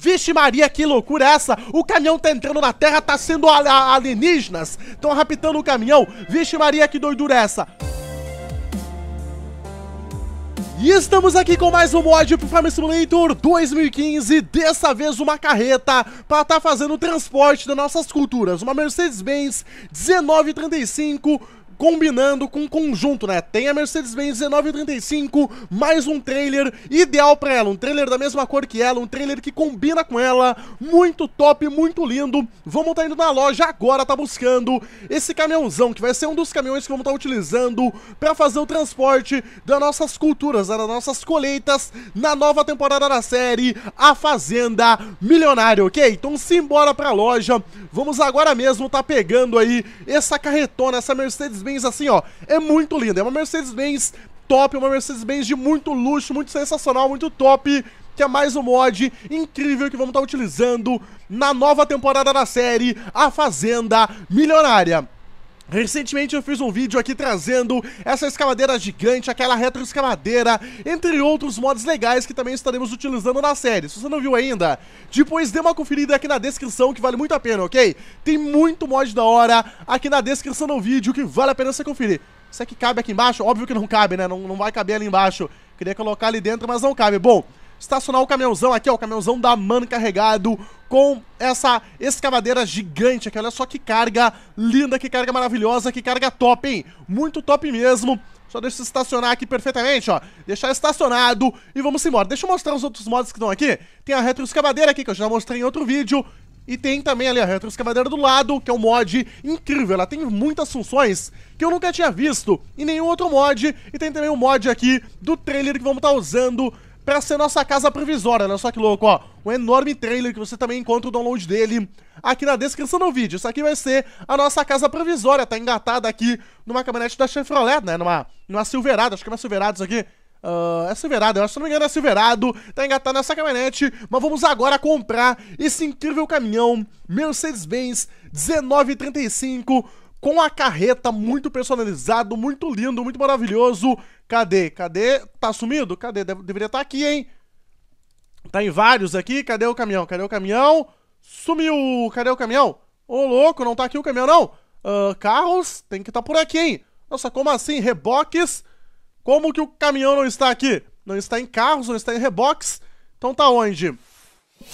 Vixe Maria, que loucura é essa? O caminhão tá entrando na terra, tá sendo alienígenas. Estão raptando o caminhão. Vixe Maria, que doidura é essa? E estamos aqui com mais um mod pro Farming Simulator 2015, dessa vez uma carreta para estar fazendo o transporte das nossas culturas, uma Mercedes-Benz 1935, combinando com um conjunto, né? Tem a Mercedes-Benz 1935, mais um trailer ideal pra ela, um trailer da mesma cor que ela, um trailer que combina com ela, muito top, muito lindo. Vamos tá indo na loja agora, tá buscando esse caminhãozão, que vai ser um dos caminhões que vamos tá utilizando pra fazer o transporte das nossas culturas, das nossas colheitas, na nova temporada da série A Fazenda Milionária, ok? Então simbora pra loja, vamos agora mesmo tá pegando aí essa carretona, essa Mercedes-Benz assim, ó, é muito linda, é uma Mercedes-Benz top, uma Mercedes-Benz de muito luxo, muito sensacional, muito top, que é mais um mod incrível que vamos estar utilizando na nova temporada da série A Fazenda Milionária. Recentemente eu fiz um vídeo aqui trazendo essa escavadeira gigante, aquela retroescavadeira, entre outros mods legais que também estaremos utilizando na série. Se você não viu ainda, depois dê uma conferida aqui na descrição que vale muito a pena, ok? Tem muito mod da hora aqui na descrição do vídeo que vale a pena você conferir. Será que cabe aqui embaixo? Óbvio que não cabe, né? Não vai caber ali embaixo. Queria colocar ali dentro, mas não cabe. Bom, estacionar o caminhãozão aqui, ó, o caminhãozão da MAN carregado com essa escavadeira gigante aqui, olha só que carga linda, que carga maravilhosa, que carga top, hein? Muito top mesmo. Só deixa eu estacionar aqui perfeitamente, ó. Deixar estacionado e vamos embora. Deixa eu mostrar os outros mods que estão aqui. Tem a retroescavadeira aqui, que eu já mostrei em outro vídeo. E tem também ali a retroescavadeira do lado, que é um mod incrível. Ela tem muitas funções que eu nunca tinha visto em nenhum outro mod. E tem também um mod aqui do trailer que vamos estar usando pra ser nossa casa provisória, olha só que louco, ó. Um enorme trailer que você também encontra o download dele aqui na descrição do vídeo. Isso aqui vai ser a nossa casa provisória, tá engatada aqui numa caminhonete da Chevrolet, né? Numa Silverado, acho que é uma Silverado isso aqui. É Silverado, eu acho, se não me engano é Silverado. Tá engatado nessa caminhonete, mas vamos agora comprar esse incrível caminhão Mercedes-Benz 1935 com a carreta, muito personalizado, muito lindo, muito maravilhoso. Cadê? Cadê? Tá sumido? Cadê? Deveria estar aqui, hein? Tá em vários aqui. Cadê o caminhão? Cadê o caminhão? Sumiu! Cadê o caminhão? Ô, louco, não tá aqui o caminhão, não. Carros, tem que estar por aqui, hein? Nossa, como assim? Reboques? Como que o caminhão não está aqui? Não está em carros, não está em reboques. Então tá onde?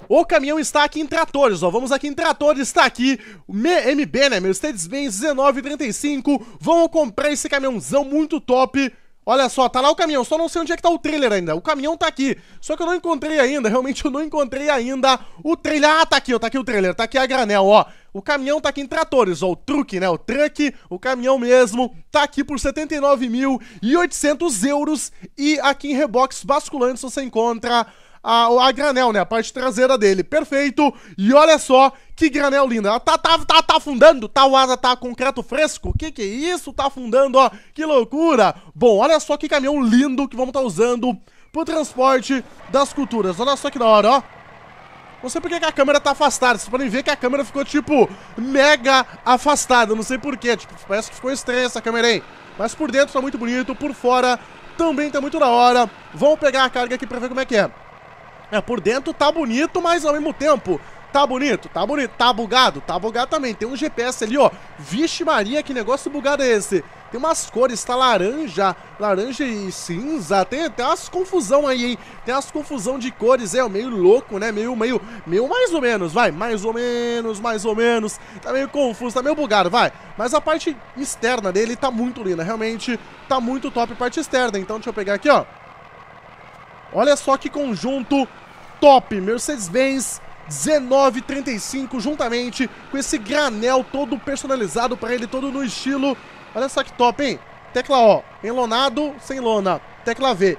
O caminhão está aqui em tratores, ó. Vamos aqui em tratores, está aqui o MB, né? Mercedes-Benz 1935. Vamos comprar esse caminhãozão muito top. Olha só, tá lá o caminhão, só não sei onde é que tá o trailer ainda. O caminhão tá aqui, só que eu não encontrei ainda. Realmente eu não encontrei ainda o trailer. Ah, tá aqui, ó, tá aqui o trailer, tá aqui a granel, ó. O caminhão tá aqui em tratores, ó, o truque, né, o truck, o caminhão mesmo. Tá aqui por 79.800 euros. E aqui em reboques basculantes você encontra a granel, né, a parte traseira dele, perfeito. E olha só, que granel linda, ela tá afundando, tá, o asa tá concreto fresco, que é isso, tá afundando, ó, que loucura. Bom, olha só que caminhão lindo que vamos tá usando pro transporte das culturas, olha só que da hora, ó. Não sei porque que a câmera tá afastada, vocês podem ver que a câmera ficou, tipo, mega afastada, não sei porquê, tipo, parece que ficou estranha essa câmera aí. Mas por dentro tá muito bonito, por fora também tá muito da hora. Vamos pegar a carga aqui pra ver como é que é. É, por dentro tá bonito, mas ao mesmo tempo tá bonito, tá bonito, tá bugado também, tem um GPS ali, ó. Vixe Maria, que negócio bugado é esse? Tem umas cores, tá laranja, laranja e cinza, tem umas confusão aí, hein? Tem umas confusão de cores, é meio louco, né? Meio mais ou menos, vai, mais ou menos. Tá meio confuso, tá meio bugado, vai. Mas a parte externa dele tá muito linda, realmente tá muito top a parte externa. Então deixa eu pegar aqui, ó. Olha só que conjunto top, Mercedes-Benz 1935, juntamente com esse granel todo personalizado pra ele, todo no estilo. Olha só que top, hein? Tecla O, enlonado, sem lona. Tecla V.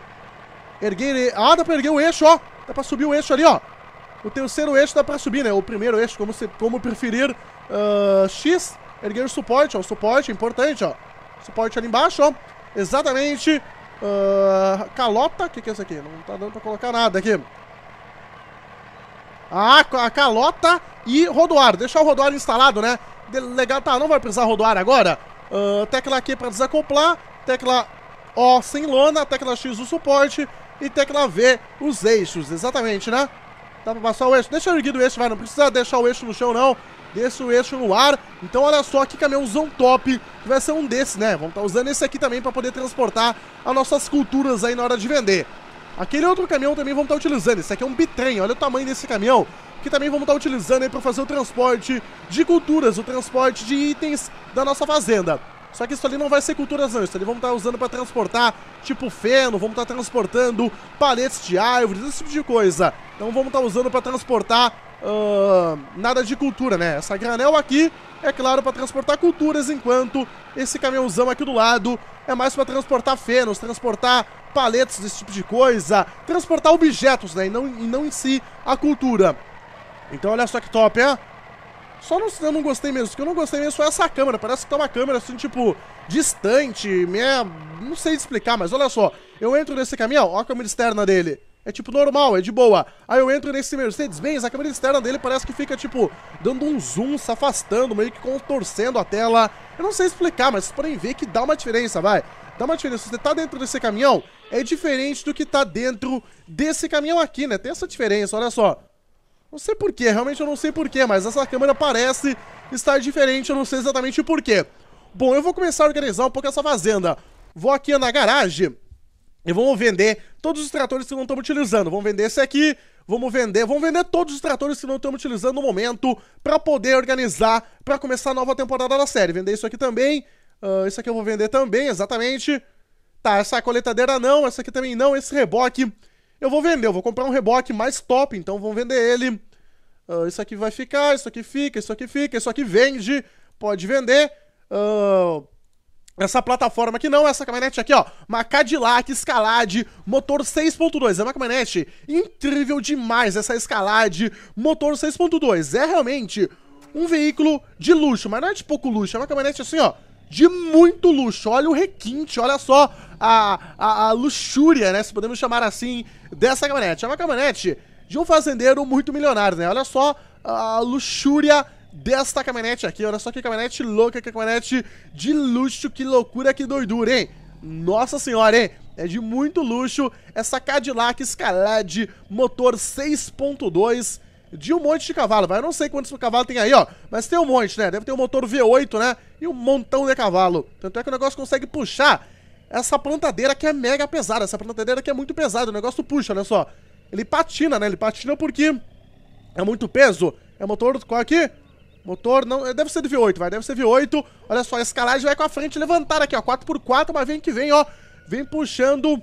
Erguei... Ah, dá pra erguer o eixo, ó. Dá pra subir o eixo ali, ó. O terceiro eixo dá pra subir, né? O primeiro eixo, como preferir. X, erguei o suporte, ó. O suporte, importante, ó. Suporte ali embaixo, ó. Exatamente... Calota, o que é isso aqui? Não tá dando pra colocar nada aqui. Ah, a calota e rodoário. Deixar o rodoário instalado, né? Legal, tá, não vai precisar rodoário agora. Tecla Q pra desacoplar. Tecla O sem lona. Tecla X o suporte. E tecla V os eixos, exatamente, né? Dá pra passar o eixo. Deixa erguido o eixo, vai. Não precisa deixar o eixo no chão, não. Deixa o eixo no ar. Então, olha só que caminhãozão top. Que vai ser um desses, né? Vamos estar usando esse aqui também para poder transportar as nossas culturas aí na hora de vender. Aquele outro caminhão também vamos estar utilizando. Esse aqui é um bitrem. Olha o tamanho desse caminhão. Que também vamos estar utilizando aí para fazer o transporte de culturas, o transporte de itens da nossa fazenda. Só que isso ali não vai ser culturas não, isso ali vamos estar usando para transportar tipo feno, vamos estar transportando paletes de árvores, esse tipo de coisa. Então vamos estar usando para transportar nada de cultura, né? Essa granel aqui é claro para transportar culturas, enquanto esse caminhãozão aqui do lado é mais para transportar fenos, transportar paletes, esse tipo de coisa, transportar objetos, né? E não em si a cultura. Então olha só que top, é? Só não, eu não gostei mesmo, o que eu não gostei mesmo foi essa câmera, parece que tá uma câmera assim, tipo, distante, não sei explicar, mas olha só, eu entro nesse caminhão, ó a câmera externa dele, é tipo normal, é de boa. Aí eu entro nesse Mercedes-Benz, a câmera externa dele parece que fica, tipo, dando um zoom, se afastando, meio que contorcendo a tela, eu não sei explicar, mas vocês podem ver que dá uma diferença, vai. Dá uma diferença, se você tá dentro desse caminhão, é diferente do que tá dentro desse caminhão aqui, né, tem essa diferença, olha só. Não sei porquê, realmente eu não sei porquê, mas essa câmera parece estar diferente, eu não sei exatamente porquê. Bom, eu vou começar a organizar um pouco essa fazenda. Vou aqui na garagem e vamos vender todos os tratores que não estamos utilizando. Vamos vender esse aqui, vamos vender todos os tratores que não estamos utilizando no momento para poder organizar, para começar a nova temporada da série. Vender isso aqui também, isso aqui eu vou vender também, exatamente. Tá, essa coletadeira não, essa aqui também não, esse reboque... Eu vou vender, eu vou comprar um reboque mais top, então vamos vender ele. Isso aqui vai ficar, isso aqui fica, isso aqui fica, isso aqui vende, pode vender. Essa plataforma aqui não, essa caminhonete aqui, ó. Uma Cadillac Escalade, motor 6.2. É uma caminhonete incrível demais essa Escalade, motor 6.2. É realmente um veículo de luxo, mas não é de pouco luxo, é uma caminhonete assim, ó. De muito luxo, olha o requinte, olha só a luxúria, né, se podemos chamar assim, dessa caminhonete. É uma caminhonete de um fazendeiro muito milionário, né, olha só a luxúria desta caminhonete aqui, olha só que caminhonete louca, que caminhonete de luxo, que loucura, que doidura, hein. Nossa senhora, hein, é de muito luxo essa Cadillac Escalade, motor 6.2. De um monte de cavalo, vai, eu não sei quantos cavalos tem aí, ó, mas tem um monte, né, deve ter um motor V8, né, e um montão de cavalo, tanto é que o negócio consegue puxar essa plantadeira que é mega pesada, essa plantadeira que é muito pesada, o negócio puxa, olha só, ele patina, né, ele patina porque é muito peso, é motor, qual aqui? Motor, não, deve ser de V8, vai, deve ser V8, olha só, a Escalade vai com a frente levantada aqui, ó, 4x4, mas vem que vem, ó, vem puxando...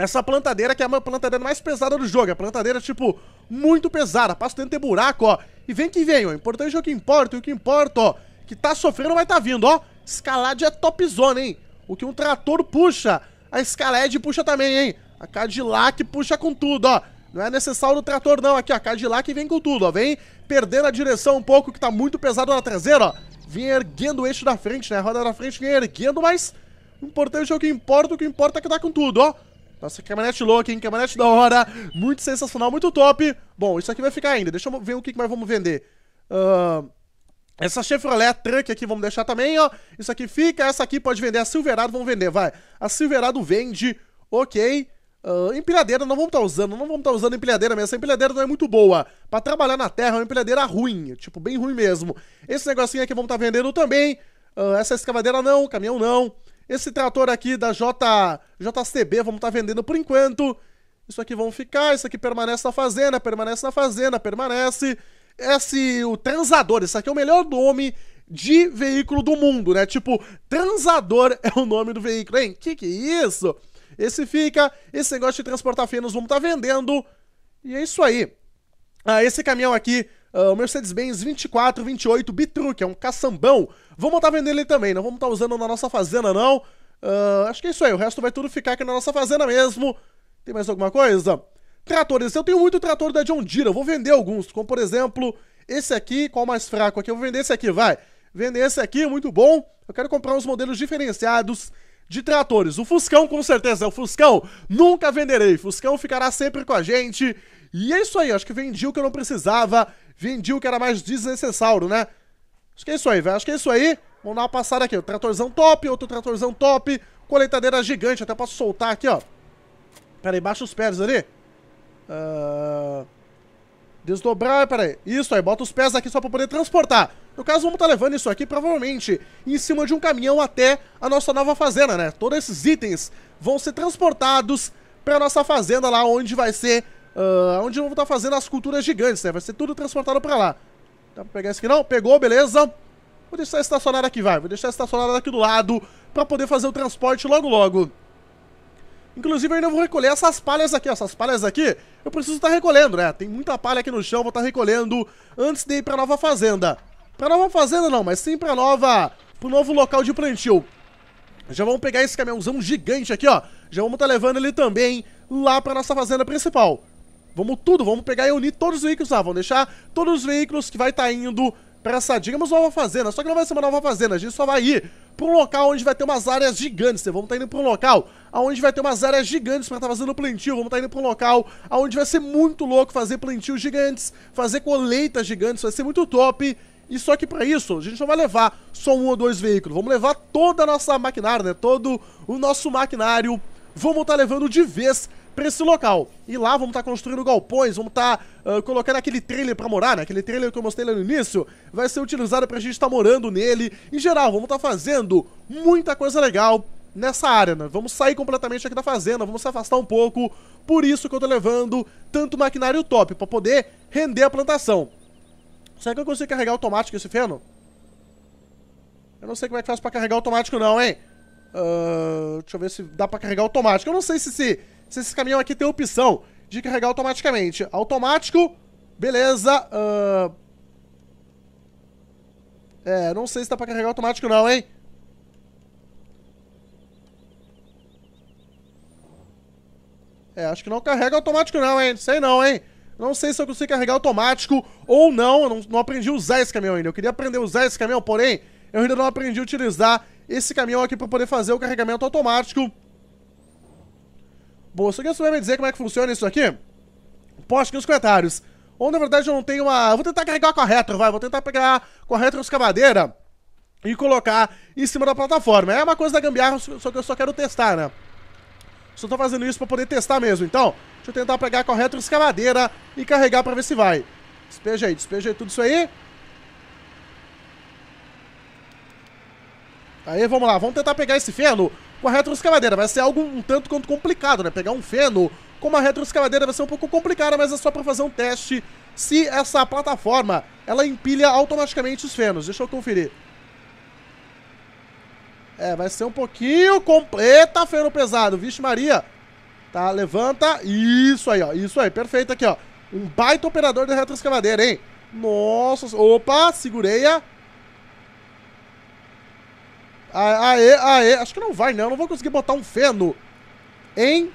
Essa plantadeira que é a plantadeira mais pesada do jogo, é a plantadeira, tipo, muito pesada, passa dentro de buraco, ó, e vem que vem, ó, o importante é o que importa, ó, que tá sofrendo vai tá vindo, ó, Escalade é topzona, hein, o que um trator puxa, a Escalade puxa também, hein, a Cadillac puxa com tudo, ó, não é necessário o trator não, aqui, ó, a Cadillac vem com tudo, ó, vem perdendo a direção um pouco, que tá muito pesado na traseira, ó, vem erguendo o eixo da frente, né, a roda da frente vem erguendo, mas o importante é o que importa é que tá com tudo, ó. Nossa, caminhonete louca, hein? Caminhonete da hora. Muito sensacional, muito top. Bom, isso aqui vai ficar ainda. Deixa eu ver o que mais vamos vender. Essa Chevrolet Truck aqui vamos deixar também, ó. Isso aqui fica, essa aqui pode vender. A Silverado vamos vender, vai. A Silverado vende, ok. Empilhadeira não vamos estar usando, não vamos estar usando empilhadeira mesmo. Essa empilhadeira não é muito boa. Pra trabalhar na terra é uma empilhadeira ruim, tipo, bem ruim mesmo. Esse negocinho aqui vamos estar vendendo também. Essa escavadeira não, caminhão não. Esse trator aqui da JCB vamos estar vendendo por enquanto. Isso aqui vão ficar, isso aqui permanece na fazenda, permanece na fazenda, permanece. Esse, o transador, isso aqui é o melhor nome de veículo do mundo, né? Tipo, transador é o nome do veículo, hein? Que é isso? Esse fica, esse negócio de transportar fenos vamos estar vendendo. E é isso aí. Ah, esse caminhão aqui... o Mercedes-Benz 2428 Bitruck, é um caçambão. Vamos estar vendendo ele também, não vamos estar usando na nossa fazenda não. Acho que é isso aí, o resto vai tudo ficar aqui na nossa fazenda mesmo. Tem mais alguma coisa? Tratores, eu tenho muito trator da John Deere, eu vou vender alguns, como por exemplo esse aqui, qual mais fraco aqui? Eu vou vender esse aqui, vai. Vender esse aqui, muito bom. Eu quero comprar uns modelos diferenciados de tratores. O Fuscão com certeza, o Fuscão nunca venderei, Fuscão ficará sempre com a gente. E é isso aí, acho que vendi o que eu não precisava. Vendi o que era mais desnecessário, né? Acho que é isso aí, velho. Acho que é isso aí. Vamos dar uma passada aqui. O tratorzão top, outro tratorzão top. Coletadeira gigante. Até posso soltar aqui, ó. Pera aí, baixa os pés ali. Desdobrar, peraí. Isso aí, bota os pés aqui só pra poder transportar. No caso, vamos estar levando isso aqui, provavelmente, em cima de um caminhão até a nossa nova fazenda, né? Todos esses itens vão ser transportados pra nossa fazenda lá, onde vai ser... onde vão estar fazendo as culturas gigantes, né? Vai ser tudo transportado pra lá. Dá pra pegar isso aqui não? Pegou, beleza. Vou deixar estacionado aqui, vai. Vou deixar estacionado aqui do lado pra poder fazer o transporte logo, logo. Inclusive, eu ainda vou recolher essas palhas aqui, ó. Essas palhas aqui, eu preciso estar recolhendo, né? Tem muita palha aqui no chão, vou estar recolhendo antes de ir pra nova fazenda. Pra nova fazenda não, mas sim pra nova... pro novo local de plantio. Já vamos pegar esse caminhãozão gigante aqui, ó. Já vamos estar levando ele também lá pra nossa fazenda principal. Vamos tudo, vamos pegar e unir todos os veículos lá. Vamos deixar todos os veículos que vai estar indo pra essa, digamos, nova fazenda. Só que não vai ser uma nova fazenda, a gente só vai ir pra um local onde vai ter umas áreas gigantes, né? Vamos estar indo pra um local onde vai ter umas áreas gigantes pra estar fazendo plantio. Vamos estar indo pra um local onde vai ser muito louco fazer plantios gigantes, fazer colheitas gigantes, vai ser muito top. E só que pra isso, a gente não vai levar só um ou dois veículos, vamos levar toda a nossa maquinária, né? Todo o nosso maquinário, vamos estar levando de vez pra esse local. E lá vamos estar construindo galpões, vamos estar colocando aquele trailer pra morar, né? Aquele trailer que eu mostrei lá no início, vai ser utilizado pra gente estar morando nele. Em geral, vamos estar fazendo muita coisa legal nessa área, né? Vamos sair completamente aqui da fazenda, vamos se afastar um pouco. Por isso que eu tô levando tanto maquinário top, pra poder render a plantação. Será que eu consigo carregar automático esse feno? Eu não sei como é que faz pra carregar automático não, hein? Deixa eu ver se dá pra carregar automático. Eu não sei se esse caminhão aqui tem a opção de carregar automaticamente. Automático, beleza. Não sei se dá pra carregar automático não, hein? Acho que não carrega automático não, hein? Sei não, hein? Não sei se eu consigo carregar automático ou não. Eu não aprendi a usar esse caminhão ainda. Eu queria aprender a usar esse caminhão, porém, eu ainda não aprendi a utilizar esse caminhão aqui pra poder fazer o carregamento automático. Bom, se alguém souber me dizer como é que funciona isso aqui, poste aqui nos comentários. Ou, na verdade, eu não tenho uma... Vou tentar carregar com a retro, vai. Vou tentar pegar com a retroescavadeira e colocar em cima da plataforma. É uma coisa da gambiarra, só que eu só quero testar, né? Só tô fazendo isso pra poder testar mesmo, então... Deixa eu tentar pegar com a retroescavadeira e carregar pra ver se vai. Despeja aí tudo isso aí. Aí, vamos lá. Vamos tentar pegar esse feno com a retroescavadeira. Vai ser algo um tanto quanto complicado, né? Pegar um feno com uma retroescavadeira vai ser um pouco complicado, mas é só pra fazer um teste se essa plataforma, ela empilha automaticamente os fenos. Deixa eu conferir. Vai ser um pouquinho... Eita, feno pesado. Vixe Maria. Tá, levanta. Isso aí, ó. Isso aí, perfeito aqui, ó. Um baita operador de retroescavadeira, hein? Nossa. Opa, segurei-a. Aê. Acho que não vai, não. Eu não vou conseguir botar um feno, hein?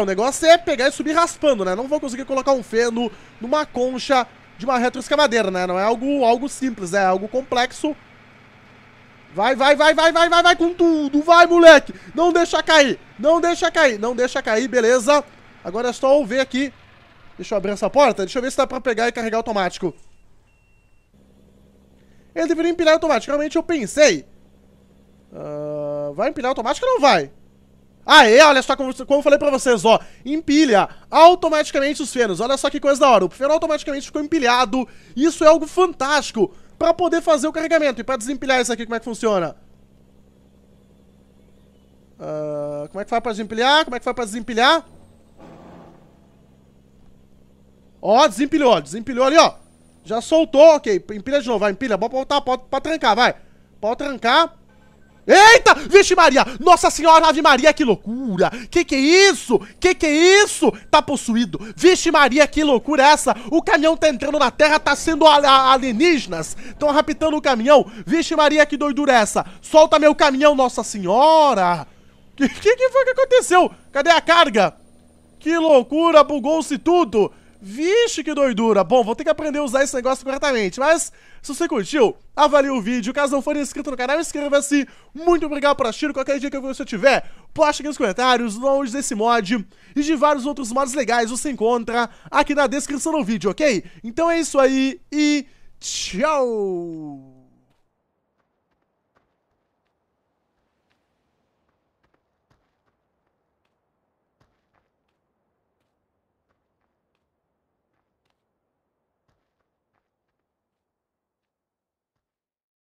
O negócio é pegar e subir raspando, né? Não vou conseguir colocar um feno numa concha de uma retroescavadeira, né? Não é algo simples, é algo complexo. Vai com tudo, vai, moleque. Não deixa cair, beleza. Agora é só eu ver aqui. Deixa eu abrir essa porta, deixa eu ver se dá pra pegar e carregar automático. Ele deveria empilhar automaticamente, eu pensei. Vai empilhar automático ou não vai? Aê, olha só como eu falei pra vocês, ó. Empilha automaticamente os fenos, olha só que coisa da hora. O feno automaticamente ficou empilhado, isso é algo fantástico. Pra poder fazer o carregamento. E pra desempilhar isso aqui, como é que funciona? Como é que faz pra desempilhar? Ó, desempilhou. Desempilhou ali, ó. Já soltou, ok. Empilha de novo, vai, empilha. Bora botar, pode trancar, vai. Pode trancar. Eita! Vixe Maria! Nossa Senhora Ave Maria, que loucura! Que é isso? Que é isso? Tá possuído! Vixe Maria, que loucura é essa! O caminhão tá entrando na terra, tá sendo alienígenas! Tão raptando o caminhão! Vixe Maria, que doidura é essa! Solta meu caminhão, Nossa Senhora! Que foi que aconteceu? Cadê a carga? Que loucura, bugou-se tudo! Vixe, que doidura! Bom, vou ter que aprender a usar esse negócio corretamente, mas se você curtiu, avalie o vídeo. Caso não for inscrito no canal, inscreva-se. Muito obrigado por assistir. Qualquer dica que você tiver, poste aqui nos comentários. Nomes desse mod e de vários outros mods legais você encontra aqui na descrição do vídeo, ok? Então é isso aí e tchau!